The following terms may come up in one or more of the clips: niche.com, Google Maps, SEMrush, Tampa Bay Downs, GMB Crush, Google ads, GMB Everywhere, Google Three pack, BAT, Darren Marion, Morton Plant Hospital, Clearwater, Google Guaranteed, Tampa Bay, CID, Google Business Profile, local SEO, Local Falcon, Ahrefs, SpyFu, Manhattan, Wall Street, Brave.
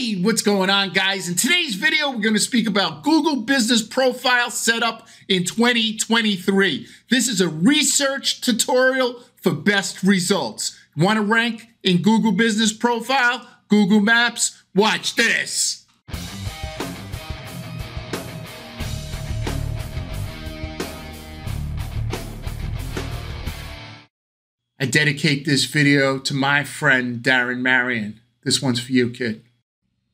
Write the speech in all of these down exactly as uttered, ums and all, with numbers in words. Hey, what's going on, guys? In today's video, we're going to speak about Google Business Profile setup in twenty twenty-three. This is a research tutorial for best results. Want to rank in Google Business Profile, Google Maps? Watch this. I dedicate this video to my friend, Darren Marion. This one's for you, kid.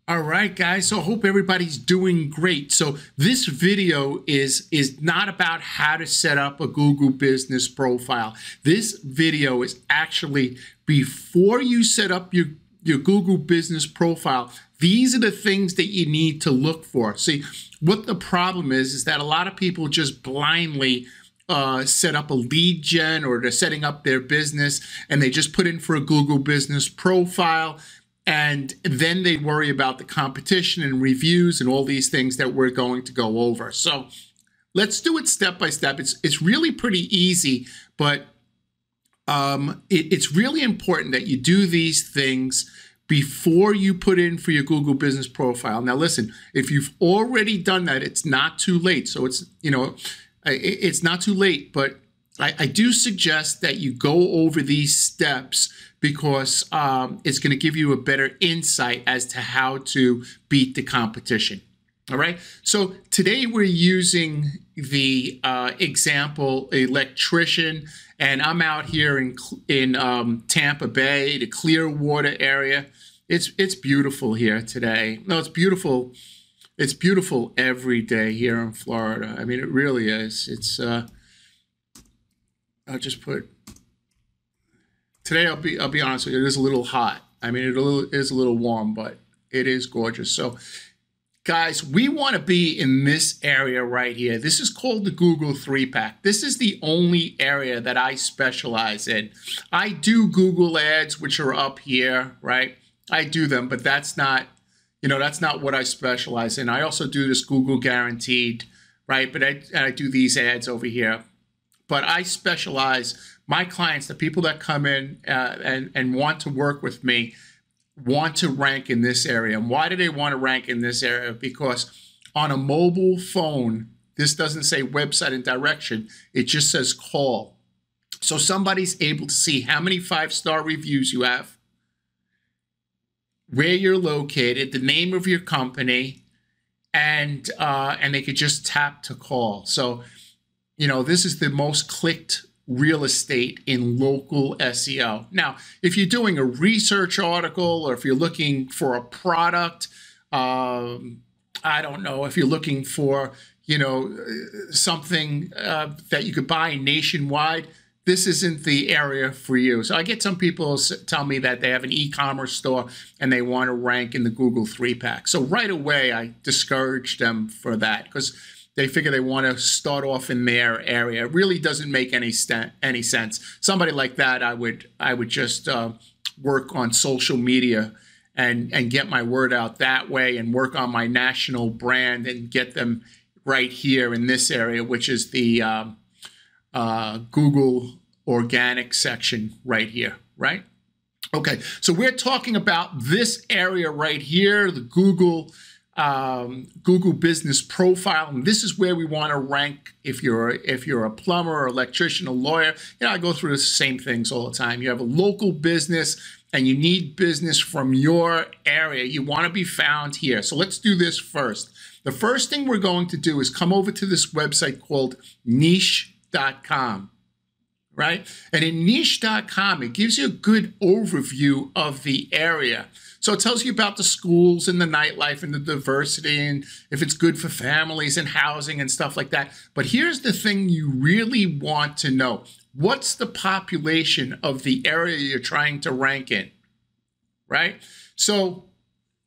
All right, guys, so I hope everybody's doing great. So this video is, is not about how to set up a Google Business Profile. This video is actually before you set up your, your Google Business Profile, these are the things that you need to look for. See, what the problem is, is that a lot of people just blindly Uh, set up a lead gen, or they're setting up their business and they just put in for a Google Business Profile, and then they worry about the competition and reviews and all these things that we're going to go over. So let's do it step by step. It's it's really pretty easy, but um, it, it's really important that you do these things before you put in for your Google Business Profile. Now listen, if you've already done that, it's not too late. So it's, you know, it's not too late, but I, I do suggest that you go over these steps, because um, it's going to give you a better insight as to how to beat the competition. All right. So today we're using the uh, example electrician, and I'm out here in in um, Tampa Bay, the Clearwater area. It's it's beautiful here today. No, it's beautiful. It's beautiful every day here in Florida. I mean, it really is. It's, uh, I'll just put, today I'll be, I'll be honest with you, it is a little hot. I mean, it is a little warm, but it is gorgeous. So guys, we want to be in this area right here. This is called the Google Three pack. This is the only area that I specialize in. I do Google ads, which are up here, right? I do them, but that's not, You know, that's not what I specialize in. I also do this Google Guaranteed, right? But I, I do these ads over here. But I specialize, my clients, the people that come in uh, and, and want to work with me, want to rank in this area. And why do they want to rank in this area? Because on a mobile phone, this doesn't say website and direction. It just says call. So somebody's able to see how many five-star reviews you have, where you're located, the name of your company, and uh, and they could just tap to call. So, you know, this is the most clicked real estate in local S E O. Now, if you're doing a research article, or if you're looking for a product, um, I don't know, if you're looking for, you know, something uh, that you could buy nationwide, this isn't the area for you. So I get some people tell me that they have an e-commerce store and they want to rank in the Google Three pack. So right away, I discourage them for that, because they figure they want to start off in their area. It really doesn't make any any sense. Somebody like that, I would I would just uh, work on social media and and get my word out that way, and work on my national brand and get them right here in this area, which is the Um, Uh, Google organic section right here, right? Okay, so we're talking about this area right here, the Google um, Google Business Profile, and this is where we want to rank if you're if you're a plumber, or electrician, a lawyer. You know, I go through the same things all the time. You have a local business, and you need business from your area. You want to be found here. So let's do this first. The first thing we're going to do is come over to this website called niche dot com. Right? And in niche dot com, it gives you a good overview of the area. So it tells you about the schools and the nightlife and the diversity, and if it's good for families and housing and stuff like that. But here's the thing you really want to know. What's the population of the area you're trying to rank in? Right? So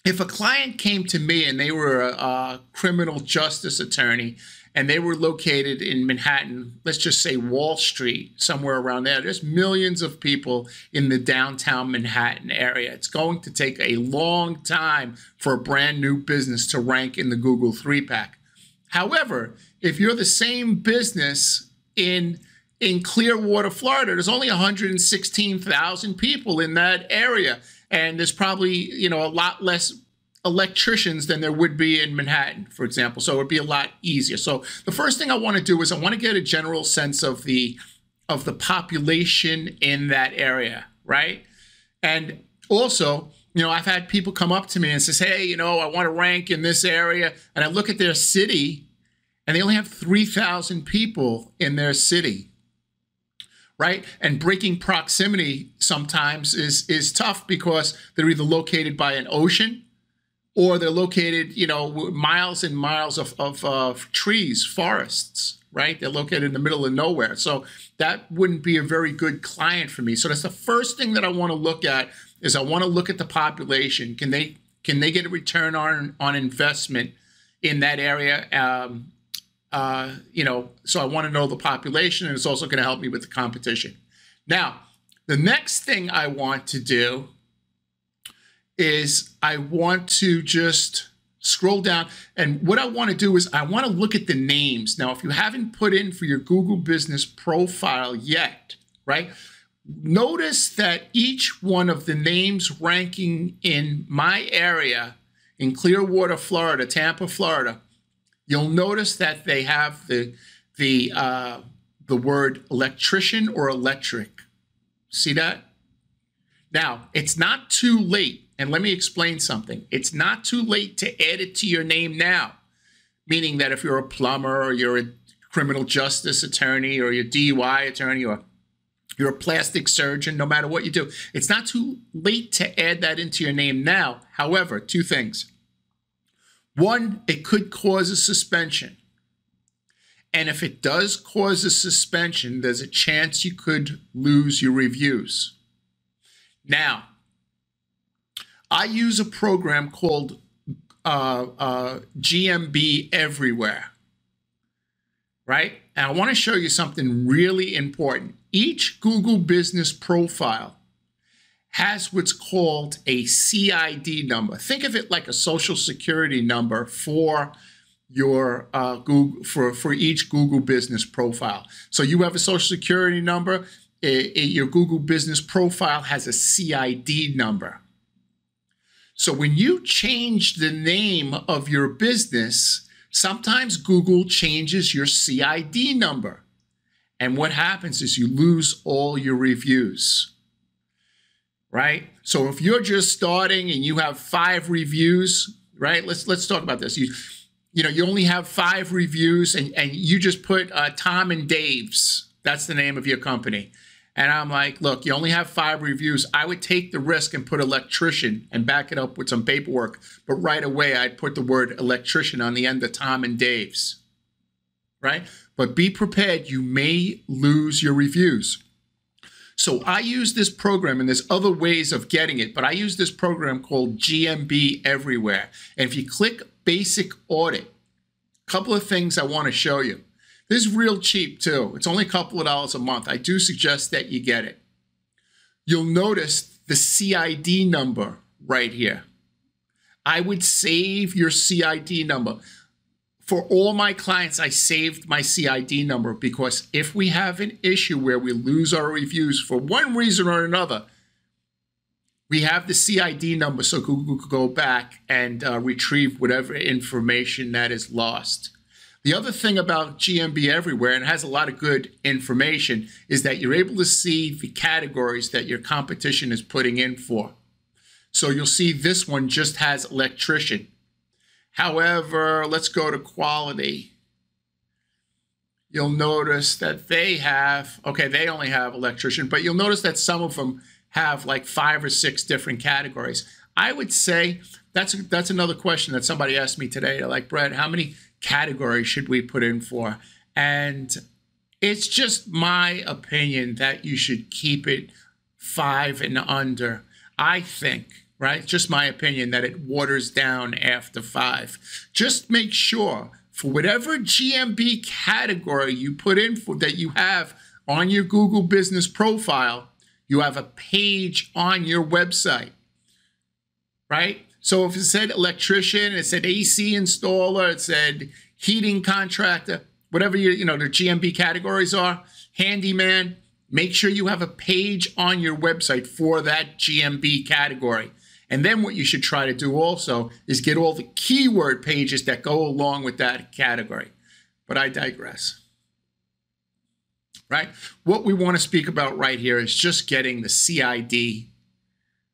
if a client came to me and they were a, a criminal justice attorney, and they were located in Manhattan, let's just say Wall Street, somewhere around there. There's millions of people in the downtown Manhattan area. It's going to take a long time for a brand new business to rank in the Google Three pack. However, if you're the same business in, in Clearwater, Florida, there's only one hundred sixteen thousand people in that area. And there's probably, you know, a lot less electricians than there would be in Manhattan, for example. So it would be a lot easier. So the first thing I want to do is I want to get a general sense of the of the population in that area, right? And also, you know, I've had people come up to me and says, hey, you know, I want to rank in this area. And I look at their city and they only have three thousand people in their city, right? And breaking proximity sometimes is, is tough because they're either located by an ocean or they're located, you know, miles and miles of, of, of trees, forests, right? They're located in the middle of nowhere. So that wouldn't be a very good client for me. So that's the first thing that I want to look at is I want to look at the population. Can they, can they get a return on, on investment in that area? Um, uh, you know, so I want to know the population, and it's also going to help me with the competition. Now, the next thing I want to do is I want to just scroll down. And what I want to do is I want to look at the names. Now, if you haven't put in for your Google Business Profile yet, right? Notice that each one of the names ranking in my area, in Clearwater, Florida, Tampa, Florida, you'll notice that they have the, the, uh, the word electrician or electric. See that? Now, it's not too late. And let me explain something. It's not too late to add it to your name now, meaning that if you're a plumber or you're a criminal justice attorney or your D U I attorney or you're a plastic surgeon, no matter what you do, it's not too late to add that into your name now. However, two things. One, it could cause a suspension. And if it does cause a suspension, there's a chance you could lose your reviews. Now, I use a program called uh, uh, G M B Everywhere, right? And I want to show you something really important. Each Google Business Profile has what's called a C I D number. Think of it like a social security number for your uh, Google for for each Google Business Profile. So you have a social security number. It, it, your Google Business Profile has a C I D number. So when you change the name of your business, sometimes Google changes your C I D number. And what happens is you lose all your reviews, right? So if you're just starting and you have five reviews, right? Let's, let's talk about this. You, you know, you only have five reviews and, and you just put uh, Tom and Dave's. That's the name of your company. And I'm like, look, you only have five reviews. I would take the risk and put electrician and back it up with some paperwork. But right away, I'd put the word electrician on the end of Tom and Dave's, right? But be prepared. You may lose your reviews. So I use this program, and there's other ways of getting it, but I use this program called G M B Everywhere. And if you click Basic Audit, a couple of things I want to show you. This is real cheap too. It's only a couple of dollars a month. I do suggest that you get it. You'll notice the C I D number right here. I would save your C I D number. For all my clients, I saved my C I D number because if we have an issue where we lose our reviews for one reason or another, we have the C I D number so Google could go back and uh, retrieve whatever information that is lost. The other thing about G M B Everywhere, and it has a lot of good information, is that you're able to see the categories that your competition is putting in for. So you'll see this one just has electrician. However, let's go to quality. You'll notice that they have, okay, they only have electrician, but you'll notice that some of them have like five or six different categories. I would say that's, that's another question that somebody asked me today. They're like, Brett, how many category should we put in for? And it's just my opinion that you should keep it five and under, I think, right? Just my opinion that it waters down after five. Just make sure for whatever G M B category you put in for that you have on your Google Business Profile, you have a page on your website, right? So if it said electrician, it said A C installer, it said heating contractor, whatever you, you know, the G M B categories are, handyman, make sure you have a page on your website for that G M B category. And then what you should try to do also is get all the keyword pages that go along with that category. But I digress. Right? What we want to speak about right here is just getting the C I D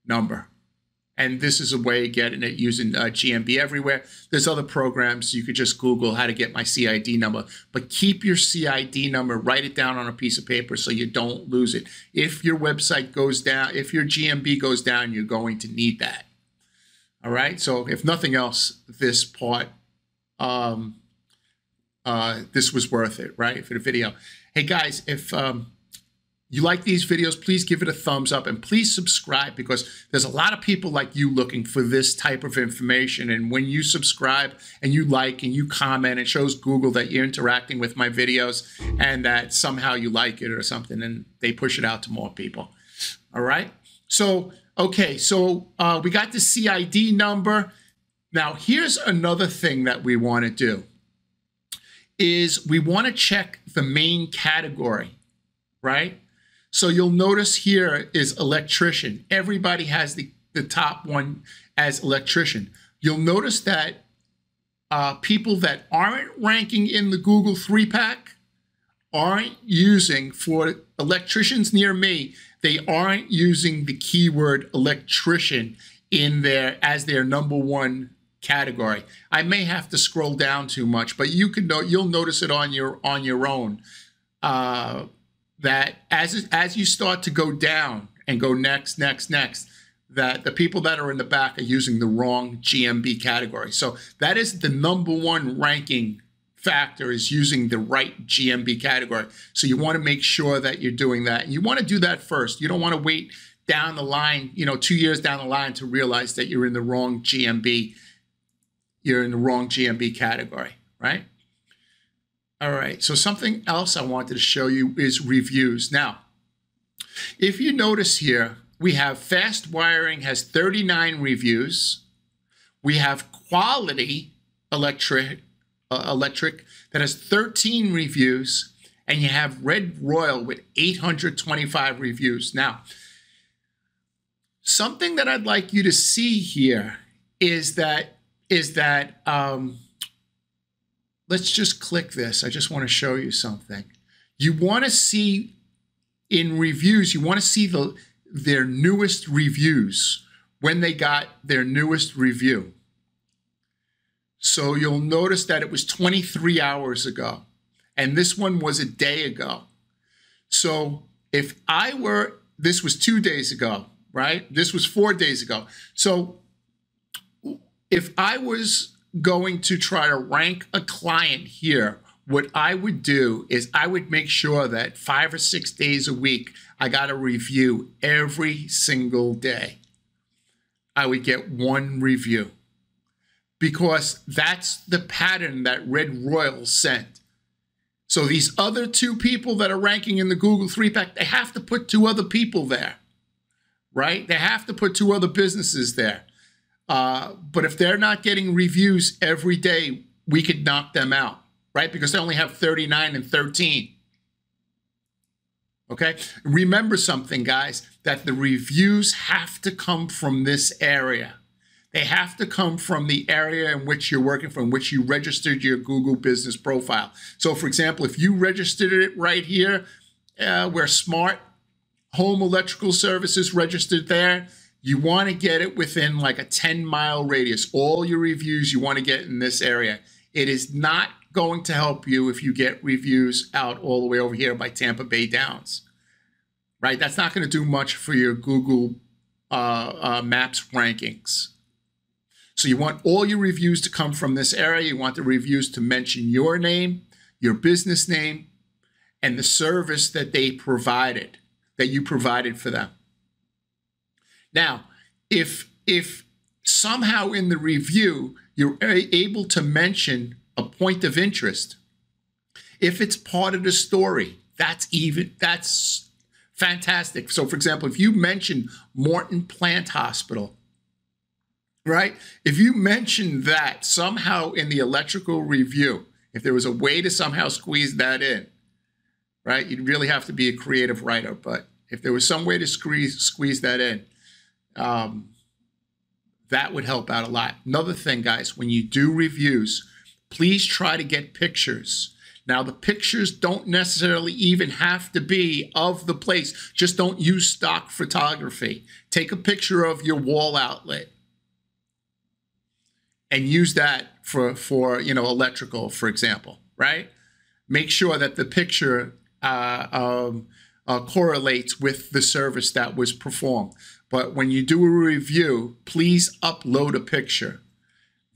number. And this is a way of getting it using uh, G M B Everywhere. There's other programs. You could just Google how to get my C I D number. But keep your C I D number. Write it down on a piece of paper so you don't lose it. If your website goes down, if your G M B goes down, you're going to need that. All right? So if nothing else, this part, um, uh, this was worth it, right, for the video. Hey, guys, if... Um, you like these videos, please give it a thumbs up and please subscribe, because there's a lot of people like you looking for this type of information. And when you subscribe and you like and you comment, it shows Google that you're interacting with my videos and that somehow you like it or something, and they push it out to more people. All right. So, okay. So uh, we got the C I D number. Now, here's another thing that we want to do is we want to check the main category, right? So you'll notice here is electrician. Everybody has the, the top one as electrician. You'll notice that uh, people that aren't ranking in the Google Three pack aren't using, for electricians near me, they aren't using the keyword electrician in their, as their number one category. I may have to scroll down too much, but you can know, you'll notice it on your, on your own. Uh, that as, as you start to go down and go next, next, next, that the people that are in the back are using the wrong G M B category. So that is the number one ranking factor, is using the right G M B category. So you want to make sure that you're doing that. And you want to do that first. You don't want to wait down the line, you know, two years down the line to realize that you're in the wrong G M B. You're in the wrong G M B category, right? All right, so something else I wanted to show you is reviews. Now, if you notice here, we have Fast Wiring has thirty-nine reviews. We have Quality Electric, uh, electric that has thirteen reviews. And you have Red Royal with eight hundred twenty-five reviews. Now, something that I'd like you to see here is that, is that, um, let's just click this. I just want to show you something. You want to see in reviews, you want to see the their newest reviews, when they got their newest review. So you'll notice that it was twenty-three hours ago, and this one was a day ago. So if I were, this was two days ago, right? This was four days ago. So if I was going to try to rank a client here, what I would do is I would make sure that five or six days a week, I got a review every single day. I would get one review, because that's the pattern that Red Royal sent. So these other two people that are ranking in the Google Three pack, they have to put two other people there, right? They have to put two other businesses there. Uh, but if they're not getting reviews every day, we could knock them out, right? Because they only have thirty-nine and thirteen. Okay? Remember something, guys, that the reviews have to come from this area. They have to come from the area in which you're working, from which you registered your Google Business Profile. So, for example, if you registered it right here, uh, where Smart Home Electrical Services registered there, you want to get it within like a ten mile radius. All your reviews you want to get in this area. It is not going to help you if you get reviews out all the way over here by Tampa Bay Downs, right? That's not going to do much for your Google uh, uh, Maps rankings. So you want all your reviews to come from this area. You want the reviews to mention your name, your business name, and the service that they provided, that you provided for them. Now, if, if somehow in the review you're able to mention a point of interest, if it's part of the story, that's even, that's fantastic. So, for example, if you mention Morton Plant Hospital, right? If you mention that somehow in the electrical review, if there was a way to somehow squeeze that in, right? You'd really have to be a creative writer, but if there was some way to squeeze, squeeze that in, Um, that would help out a lot. Another thing, guys, when you do reviews, please try to get pictures. Now, the pictures don't necessarily even have to be of the place. Just don't use stock photography. Take a picture of your wall outlet and use that for, for you know, electrical, for example, right? Make sure that the picture uh, um, uh, correlates with the service that was performed. But when you do a review, please upload a picture.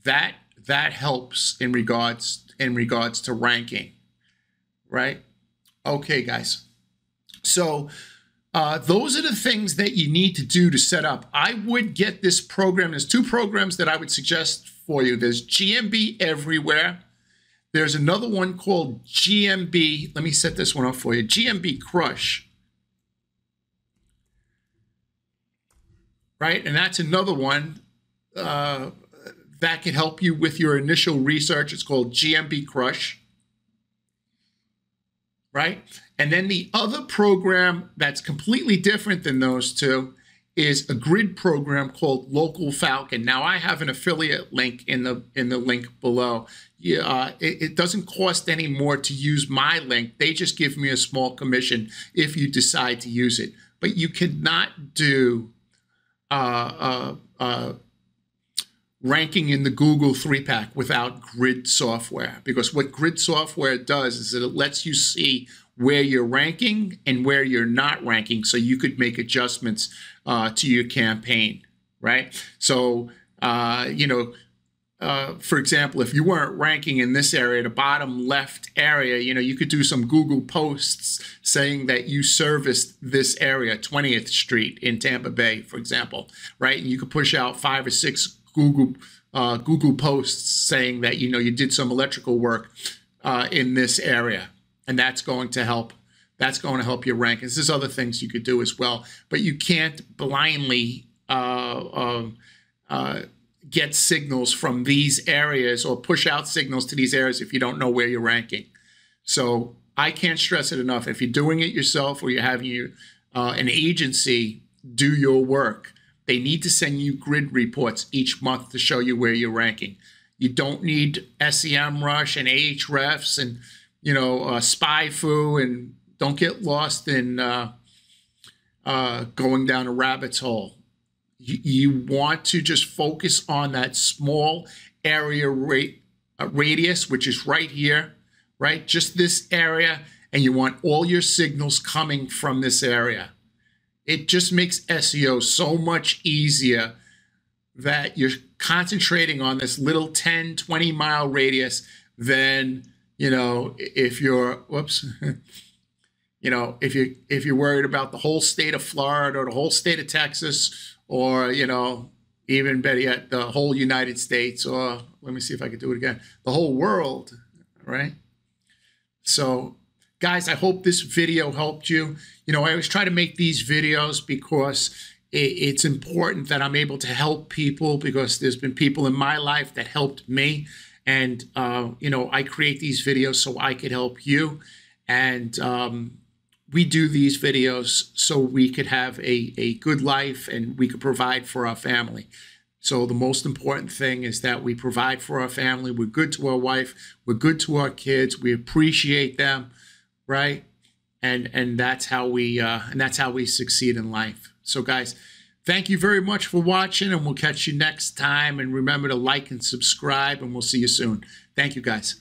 That, that helps in regards, in regards to ranking, right? Okay, guys. So uh, those are the things that you need to do to set up. I would get this program. There's two programs that I would suggest for you. There's G M B Everywhere. There's another one called G M B. Let me set this one up for you. G M B Crush. Right? And that's another one uh, that can help you with your initial research. It's called G M B Crush. Right? And then the other program that's completely different than those two is a grid program called Local Falcon. Now, I have an affiliate link in the in the link below. Yeah, uh, it, it doesn't cost any more to use my link. They just give me a small commission if you decide to use it. But you cannot do uh, uh, uh, ranking in the Google Three pack without grid software, because what grid software does is that it lets you see where you're ranking and where you're not ranking, so you could make adjustments uh, to your campaign, right? So, uh, you know, uh, for example, if you weren't ranking in this area, the bottom left area, you know, you could do some Google posts saying that you serviced this area, twentieth street in Tampa Bay, for example, right? And you could push out five or six Google uh, Google posts saying that, you know, you did some electrical work uh, in this area. And that's going to help. That's going to help you rank. And there's other things you could do as well, but you can't blindly uh, um, uh, get signals from these areas or push out signals to these areas if you don't know where you're ranking. So I can't stress it enough. If you're doing it yourself or you're having your, uh, an agency do your work, they need to send you grid reports each month to show you where you're ranking. You don't need SEMrush and Ahrefs and you know, uh, SpyFu, and don't get lost in uh, uh, going down a rabbit's hole. You, you want to just focus on that small area rate, uh, radius, which is right here, right? Just this area, and you want all your signals coming from this area. It just makes S E O so much easier that you're concentrating on this little ten, twenty mile radius than you know, if you're, whoops, you know, if you if you're worried about the whole state of Florida or the whole state of Texas, or you know, even better yet, the whole United States, or let me see if I could do it again, the whole world, right? So, guys, I hope this video helped you. You know, I always try to make these videos because it's important that I'm able to help people, because there's been people in my life that helped me. And, uh, you know, I create these videos so I could help you. And um, we do these videos so we could have a, a good life and we could provide for our family. So the most important thing is that we provide for our family. We're good to our wife. We're good to our kids. We appreciate them, right? And and that's how we uh, and that's how we succeed in life. So, guys, thank you very much for watching, and we'll catch you next time. And remember to like and subscribe, and we'll see you soon. Thank you, guys.